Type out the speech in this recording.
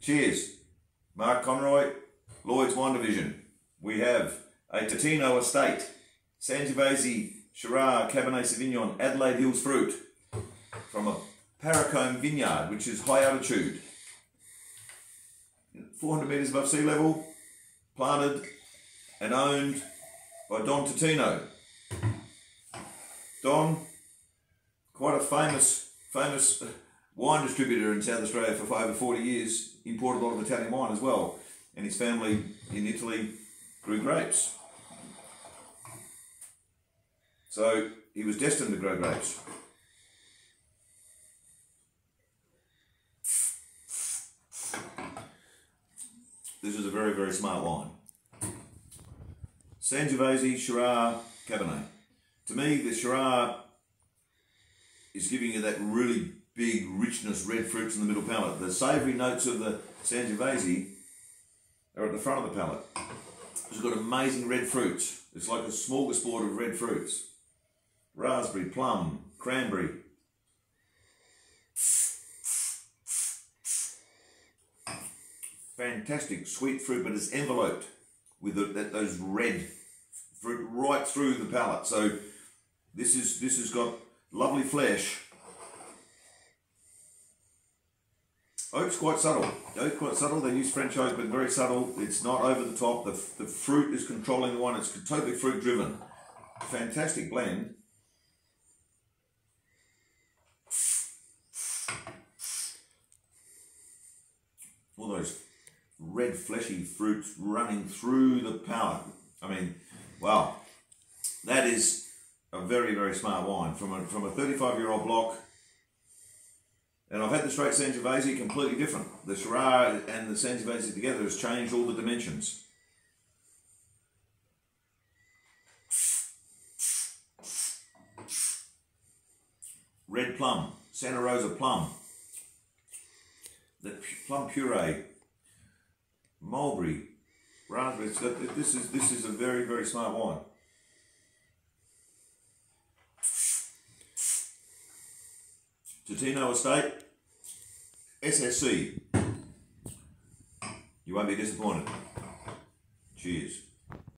Cheers. Mark Conroy, Lloyds Wine Division. We have a Totino Estate, Sangiovese, Shiraz, Cabernet Sauvignon, Adelaide Hills fruit from a Paracombe vineyard, which is high altitude, 400 metres above sea level, planted and owned by Don Totino. Don, quite a famous wine distributor in South Australia for over 40 years, imported a lot of Italian wine as well, and his family in Italy grew grapes. So he was destined to grow grapes. This is a very, very smart wine. Sangiovese, Shiraz, Cabernet. To me, the Shiraz is giving you that really big richness, red fruits in the middle palate. The savoury notes of the Sangiovese are at the front of the palate. It's got amazing red fruits. It's like a smorgasbord of red fruits. Raspberry, plum, cranberry. Fantastic sweet fruit, but it's enveloped with those red fruit right through the palate. So this has got lovely flesh. Oak's quite subtle. They use French oak, but very subtle. It's not over the top. The fruit is controlling the wine. It's totally fruit driven. Fantastic blend. All those red fleshy fruits running through the palate. I mean, wow, that is a very, very smart wine from a 35-year-old block. And I've had the straight Sangiovese, completely different. The Shiraz and the Sangiovese together has changed all the dimensions. Red plum, Santa Rosa plum, the plum puree, mulberry, raspberry. This is a very, very smart wine. Totino Estate, SSC. You won't be disappointed. Cheers.